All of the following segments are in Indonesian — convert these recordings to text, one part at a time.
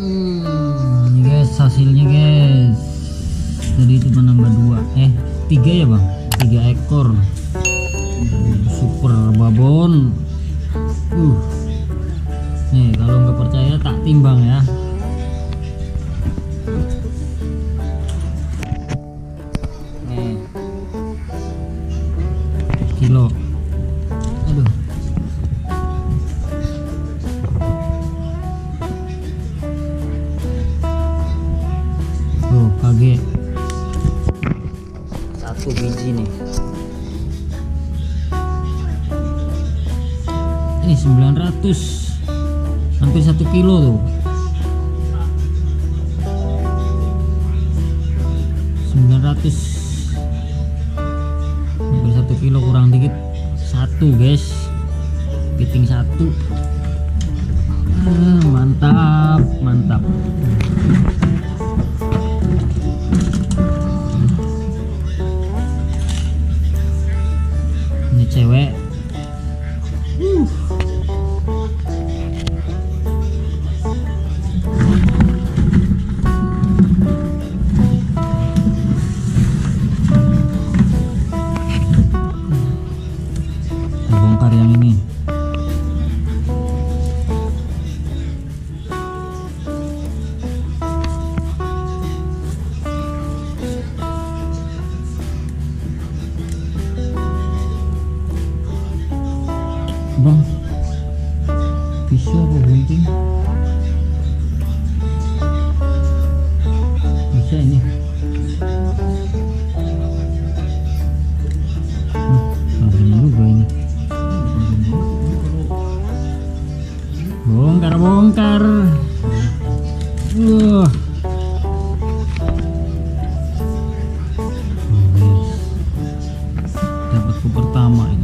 Ini guys hasilnya guys. Tadi itu menambah 3 ya bang, 3 ekor super babon. Nih kalau nggak percaya tak timbang ya. Nih kilo. Aduh. Tuh kaget. 1 biji nih. Ini 900. Hampir 1 kilo tuh, 900, hampir 1 kilo kurang dikit, 1 guys, piting 1, mantap, mantap. Ini cewek. Bang, bisa apa bunting? Bisa ini. Ini juga ini. Bongkar. Dapatku pertama ini.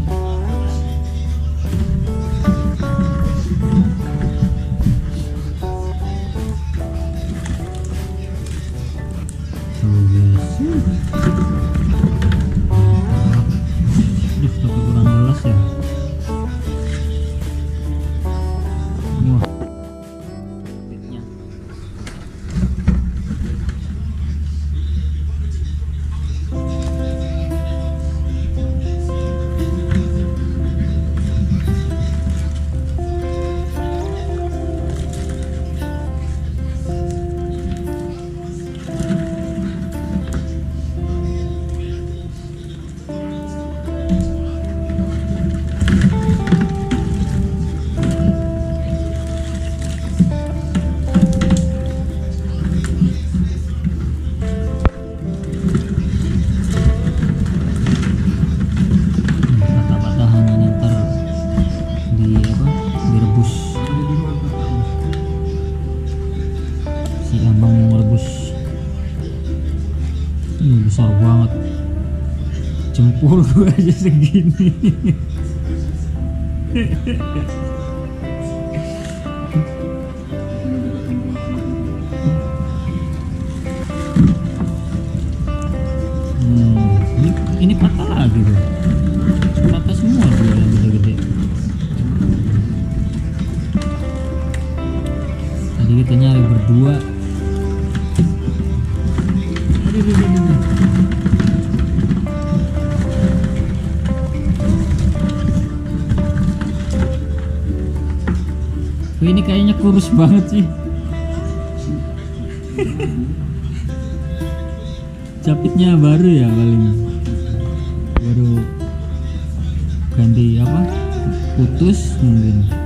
Besar banget, jempol gue aja segini. Ini patah lagi tuh, patah semua tuh yang gede-gede. Tadi kita nyari berdua. Ini kayaknya kurus banget sih. Capitnya baru ya paling. Baru ganti apa? Putus mungkin.